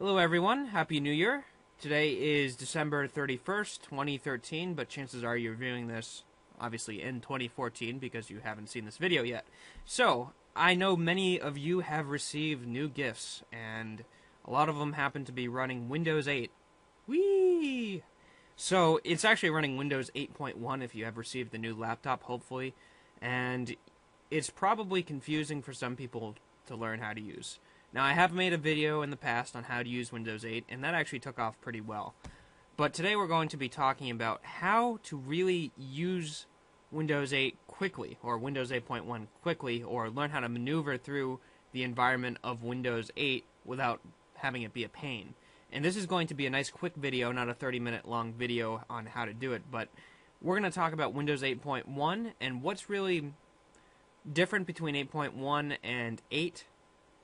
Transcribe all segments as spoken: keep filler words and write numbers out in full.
Hello everyone, Happy New Year. Today is December thirty-first, twenty thirteen, but chances are you're viewing this obviously in twenty fourteen because you haven't seen this video yet. So, I know many of you have received new gifts, and a lot of them happen to be running Windows eight. Whee! So, it's actually running Windows eight point one if you have received the new laptop, hopefully, and it's probably confusing for some people to learn how to use. Now, I have made a video in the past on how to use Windows eight, and that actually took off pretty well. But today we're going to be talking about how to really use Windows eight quickly, or Windows eight point one quickly, or learn how to maneuver through the environment of Windows eight without having it be a pain. And this is going to be a nice quick video, not a thirty minute long video on how to do it, but we're going to talk about Windows eight point one and what's really different between eight point one and eight.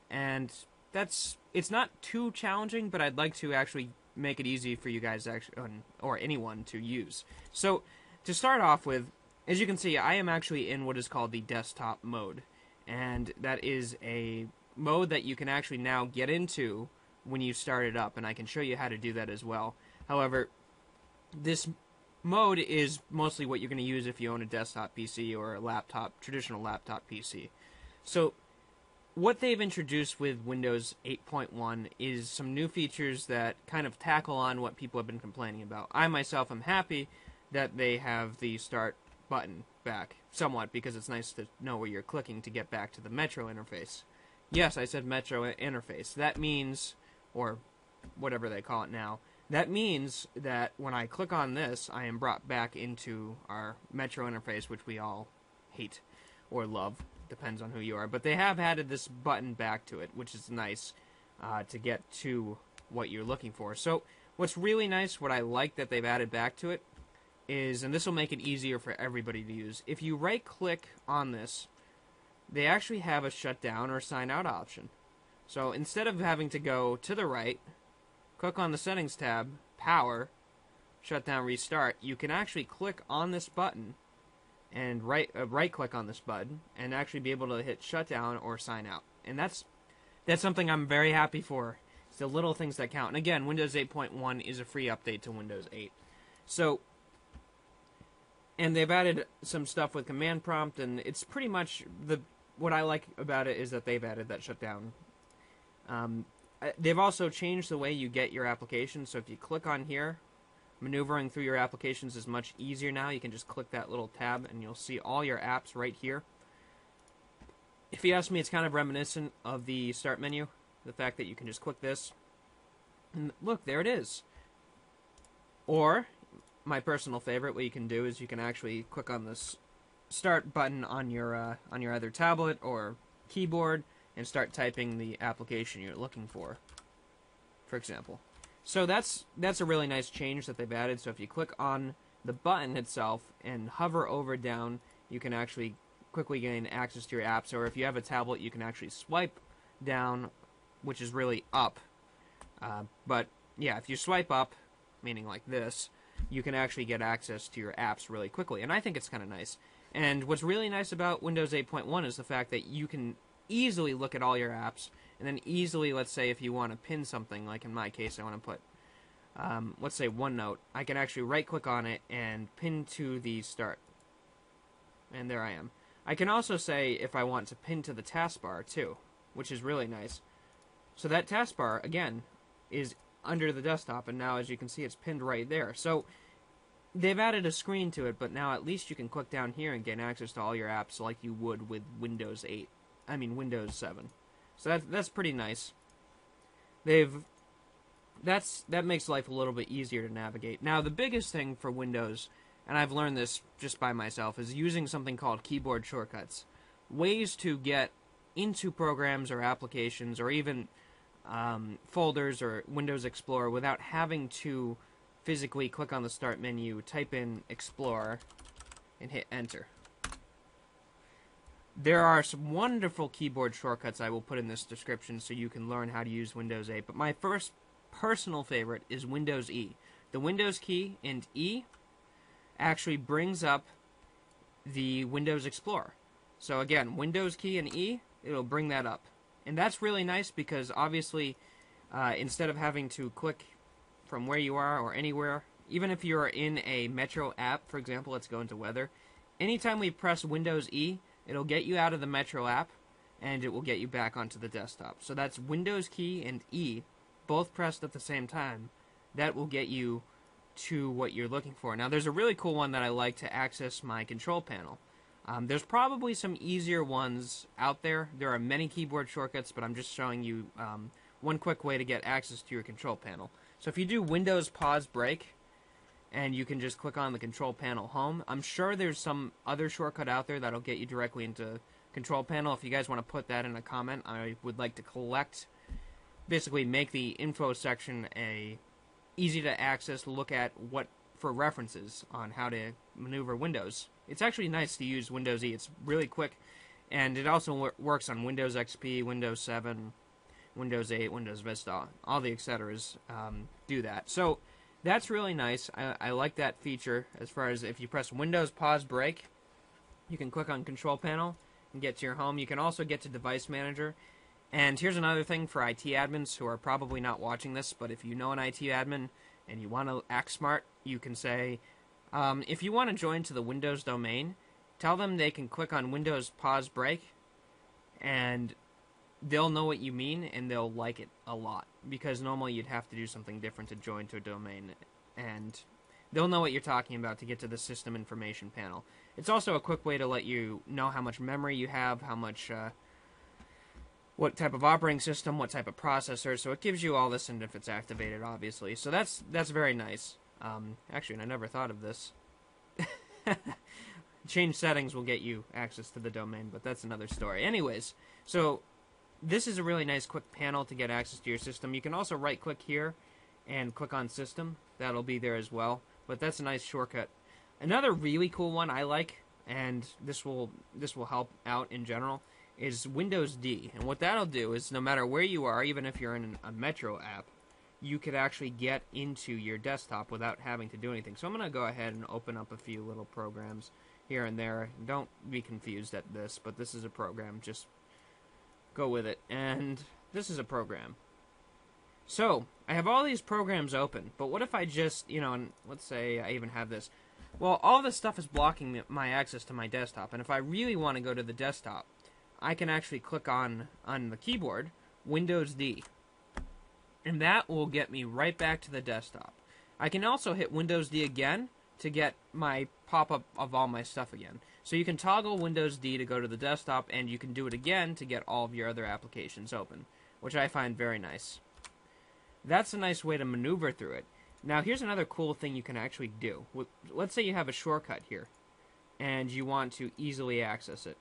And that's, it's not too challenging, but I'd like to actually make it easy for you guys to actually, or anyone to use. So, to start off with, as you can see, I am actually in what is called the desktop mode. And that is a mode that you can actually now get into when you start it up, and I can show you how to do that as well. However, this mode is mostly what you're going to use if you own a desktop P C or a laptop, traditional laptop P C. So, what they've introduced with Windows eight point one is some new features that kind of tackle on what people have been complaining about. I myself am happy that they have the Start button back somewhat, because it's nice to know where you're clicking to get back to the Metro interface. Yes, I said Metro interface. That means, or whatever they call it now, that means that when I click on this, I am brought back into our Metro interface, which we all hate or love. Depends on who you are, but they have added this button back to it, which is nice uh, to get to what you're looking for. So what's really nice, what I like that they've added back to it is, and this will make it easier for everybody to use, if you right click on this, they actually have a shutdown or sign out option. So instead of having to go to the right, click on the settings tab, power, shutdown, restart, you can actually click on this button and right uh, right click on this button and actually be able to hit shutdown or sign out. And that's that's something I'm very happy for. It's the little things that count. And again, Windows eight point one is a free update to Windows eight. So, and they've added some stuff with command prompt, and it's pretty much the what I like about it is that they've added that shutdown. Um, they've also changed the way you get your applications. So if you click on here, maneuvering through your applications is much easier now. You can just click that little tab and you'll see all your apps right here. If you ask me, it's kind of reminiscent of the start menu, the fact that you can just click this and look, there it is. Or my personal favorite, what you can do is you can actually click on this start button on your uh, on your either tablet or keyboard and start typing the application you're looking for, for example. So that's that's a really nice change that they've added. So if you click on the button itself and hover over down, you can actually quickly gain access to your apps. Or if you have a tablet, you can actually swipe down, which is really up. Uh, but yeah, if you swipe up, meaning like this, you can actually get access to your apps really quickly. And I think it's kind of nice. And what's really nice about Windows eight point one is the fact that you can easily look at all your apps. And then easily, let's say, if you want to pin something, like in my case, I want to put, um, let's say, OneNote, I can actually right-click on it and pin to the start. And there I am. I can also say if I want to pin to the taskbar, too, which is really nice. So that taskbar, again, is under the desktop, and now, as you can see, it's pinned right there. So they've added a screen to it, but now at least you can click down here and gain access to all your apps like you would with Windows eight. I mean, Windows seven. So that, that's pretty nice. They've that's that makes life a little bit easier to navigate. Now, the biggest thing for Windows, and I've learned this just by myself, is using something called keyboard shortcuts. Ways to get into programs or applications or even um, folders or Windows Explorer without having to physically click on the Start menu, type in Explorer, and hit Enter. There are some wonderful keyboard shortcuts I will put in this description so you can learn how to use Windows eight, but my first personal favorite is Windows E. The Windows key and E actually brings up the Windows Explorer. So again, Windows key and E, it'll bring that up. And that's really nice because obviously uh, instead of having to click from where you are or anywhere. Even if you're in a Metro app, for example, let's go into weather. Anytime we press Windows E, it'll get you out of the Metro app, and it will get you back onto the desktop. So that's Windows key and E, both pressed at the same time. That will get you to what you're looking for. Now, there's a really cool one that I like to access my control panel. Um, there's probably some easier ones out there. There are many keyboard shortcuts, but I'm just showing you um, one quick way to get access to your control panel. So if you do Windows pause break, and you can just click on the control panel home. I'm sure there's some other shortcut out there that'll get you directly into control panel. If you guys want to put that in a comment, I would like to collect, basically make the info section a easy to access look at what for references on how to maneuver Windows. It's actually nice to use Windows E. It's really quick, and it also wor works on Windows X P, Windows seven, Windows eight, Windows Vista. All the etceteras um, do that. So that's really nice. I, I like that feature. As far as if you press Windows pause break, you can click on control panel and get to your home. You can also get to device manager. And here's another thing for I T admins who are probably not watching this, but if you know an I T admin and you want to act smart, you can say, um, if you want to join to the Windows domain, tell them they can click on Windows pause break, and they'll know what you mean, and they'll like it a lot, because normally you'd have to do something different to join to a domain, and they'll know what you're talking about to get to the system information panel. It's also a quick way to let you know how much memory you have, how much, uh, what type of operating system, what type of processor, so it gives you all this, and if it's activated, obviously. So that's that's very nice. Um, actually, I never thought of this. Change settings will get you access to the domain, but that's another story. Anyways, so this is a really nice quick panel to get access to your system. You can also right-click here and click on System. That'll be there as well, but that's a nice shortcut. Another really cool one I like, and this will this will help out in general, is Windows D. And what that'll do is no matter where you are, even if you're in a Metro app, you could actually get into your desktop without having to do anything. So I'm going to go ahead and open up a few little programs here and there. Don't be confused at this, but this is a program. Just go with it. And this is a program. So I have all these programs open, but what if I just, you know, and let's say I even have this. Well, all this stuff is blocking my access to my desktop, and if I really want to go to the desktop, I can actually click on, on the keyboard, Windows D, and that will get me right back to the desktop. I can also hit Windows D again to get my pop-up of all my stuff again. So you can toggle Windows D to go to the desktop, and you can do it again to get all of your other applications open, which I find very nice. That's a nice way to maneuver through it. Now here's another cool thing you can actually do. Let's say you have a shortcut here, and you want to easily access it.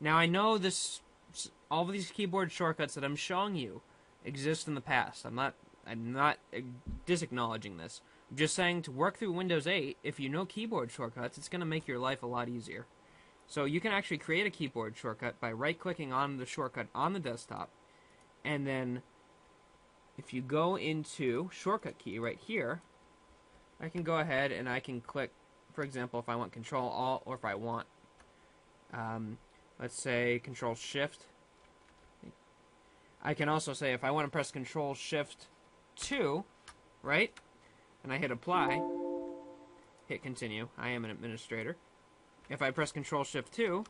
Now I know this, all of these keyboard shortcuts that I'm showing you exist in the past. I'm not, I'm not disacknowledging this. I'm just saying to work through Windows eight, if you know keyboard shortcuts, it's going to make your life a lot easier. So you can actually create a keyboard shortcut by right-clicking on the shortcut on the desktop, and then if you go into shortcut key right here, I can go ahead and I can click, for example, if I want Control-Alt or if I want, um, let's say Control-Shift. I can also say if I want to press Control-Shift two, right, and I hit Apply, hit Continue, I am an administrator. If I press Control-Shift two,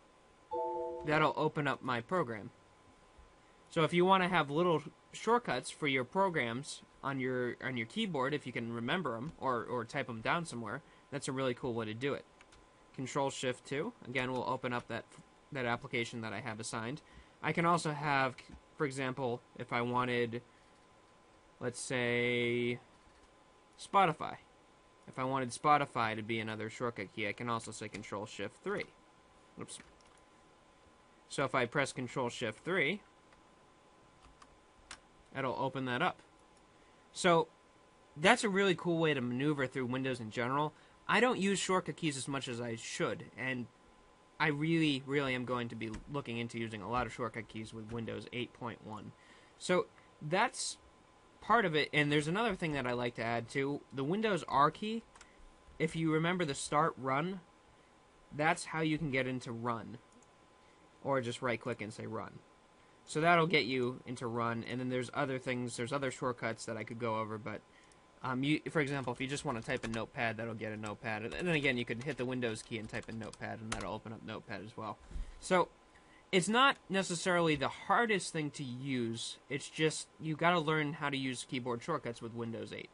that'll open up my program. So if you want to have little shortcuts for your programs on your on your keyboard, if you can remember them or, or type them down somewhere, that's a really cool way to do it. Control-Shift two, again, will open up that that application that I have assigned. I can also have, for example, if I wanted, let's say, Spotify. If I wanted Spotify to be another shortcut key, I can also say Control-Shift three. Oops. So if I press Control-Shift three, it'll open that up. So that's a really cool way to maneuver through Windows in general. I don't use shortcut keys as much as I should, and I really, really am going to be looking into using a lot of shortcut keys with Windows eight point one. So that's part of it, and there's another thing that I like to add too. The Windows R key, if you remember the start run, that's how you can get into run, or just right-click and say run. So that'll get you into run, and then there's other things, there's other shortcuts that I could go over, but um, you, for example, if you just want to type in Notepad, that'll get a Notepad, and then again, you could hit the Windows key and type in Notepad, and that'll open up Notepad as well. So it's not necessarily the hardest thing to use, it's just you got to learn how to use keyboard shortcuts with Windows eight.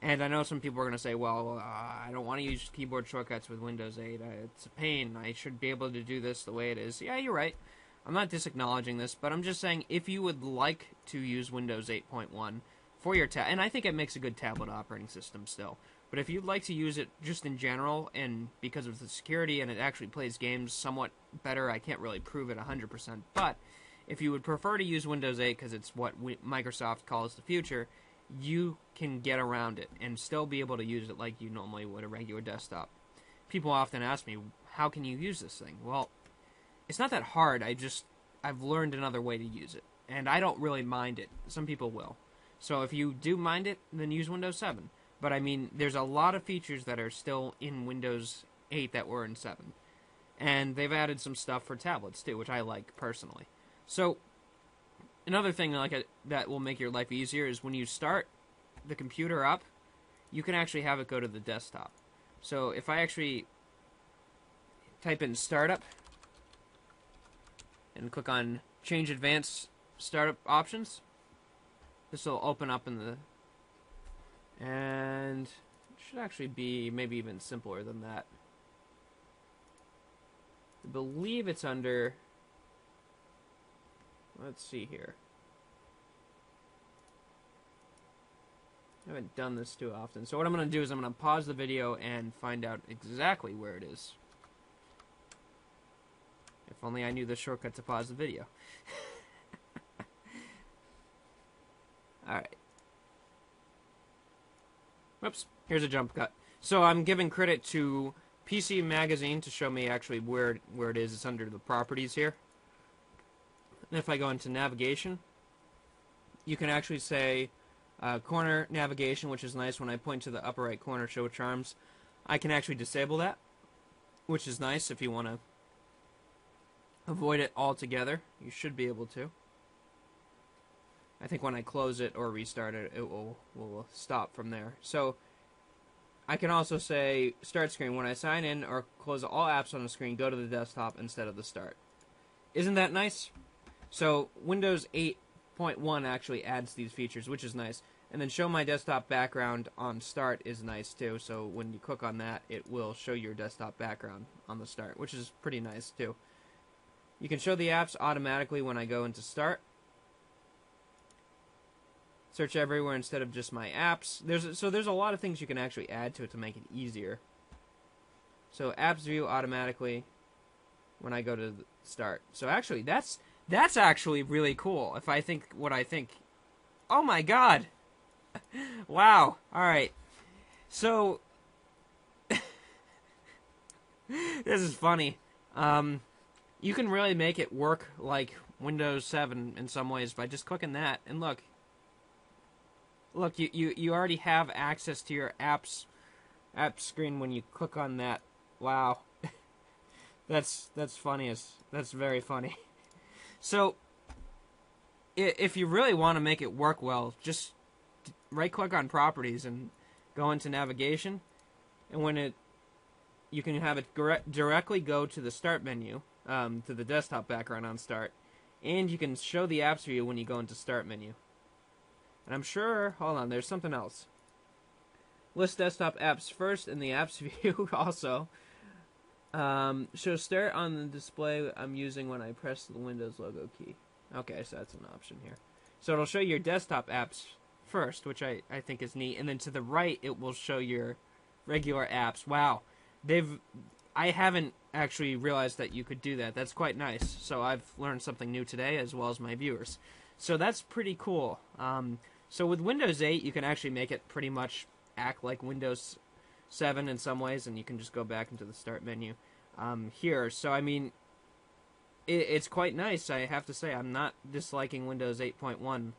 And I know some people are going to say, well, uh, I don't want to use keyboard shortcuts with Windows eight, uh, it's a pain, I should be able to do this the way it is. Yeah, you're right. I'm not disacknowledging this, but I'm just saying if you would like to use Windows eight point one for your tab, and I think it makes a good tablet operating system still, but if you'd like to use it just in general and because of the security and it actually plays games somewhat better, I can't really prove it one hundred percent, but if you would prefer to use Windows eight because it's what Microsoft calls the future, you can get around it and still be able to use it like you normally would a regular desktop. People often ask me, how can you use this thing? Well, it's not that hard, I just, I've learned another way to use it. And I don't really mind it. Some people will. So if you do mind it, then use Windows seven. But I mean, there's a lot of features that are still in Windows eight that were in seven. And they've added some stuff for tablets too, which I like personally. So, another thing like a, that will make your life easier is when you start the computer up, you can actually have it go to the desktop. So if I actually type in startup, and click on Change Advanced Startup Options. This will open up in the... And it should actually be maybe even simpler than that. I believe it's under... Let's see here. I haven't done this too often. So what I'm going to do is I'm going to pause the video and find out exactly where it is. If only I knew the shortcut to pause the video. Alright. Whoops. Here's a jump cut. So I'm giving credit to P C Magazine to show me actually where, where it is. It's under the properties here. And if I go into navigation, you can actually say uh, corner navigation, which is nice. When I point to the upper right corner, show charms, I can actually disable that, which is nice if you want to avoid it altogether. You should be able to. I think when I close it or restart it, it will, will stop from there. So I can also say start screen. When I sign in or close all apps on the screen, go to the desktop instead of the start. Isn't that nice? So Windows eight point one actually adds these features, which is nice. And then show my desktop background on start is nice too. So when you click on that, it will show your desktop background on the start, which is pretty nice too. You can show the apps automatically when I go into Start. Search everywhere instead of just my apps. There's so there's a lot of things you can actually add to it to make it easier. So apps view automatically when I go to Start. So actually, that's that's actually really cool. If I think what I think, oh my god, wow! All right, so this is funny. Um. You can really make it work like Windows seven in some ways by just clicking that. And look, look, you, you, you already have access to your apps app screen when you click on that. Wow. that's that's funniest. That's very funny. So if you really want to make it work well, just right-click on Properties and go into Navigation. And when it, you can have it directly go to the Start menu. Um, to the desktop background on Start, and you can show the apps view when you go into Start menu. And I'm sure, hold on, there's something else. List desktop apps first in the apps view also. Um, show Start on the display I'm using when I press the Windows logo key. Okay, so that's an option here. So it'll show your desktop apps first, which I, I think is neat, and then to the right it will show your regular apps. Wow, they've... I haven't actually realized that you could do that. That's quite nice. So I've learned something new today as well as my viewers. So that's pretty cool. Um, so with Windows eight, you can actually make it pretty much act like Windows seven in some ways, and you can just go back into the Start menu um, here. So, I mean, it, it's quite nice. I have to say I'm not disliking Windows eight point one.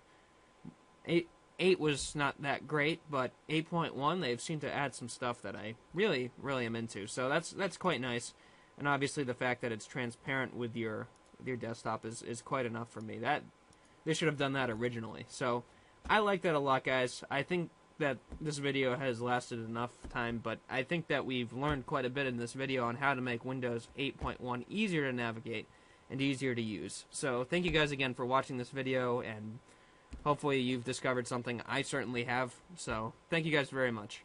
eight, eight was not that great, but eight point one, they've seemed to add some stuff that I really, really am into. So that's that's quite nice. And obviously the fact that it's transparent with your your desktop is, is quite enough for me. That they should have done that originally. So I like that a lot, guys. I think that this video has lasted enough time, but I think that we've learned quite a bit in this video on how to make Windows eight point one easier to navigate and easier to use. So thank you guys again for watching this video, and hopefully you've discovered something. I certainly have. So thank you guys very much.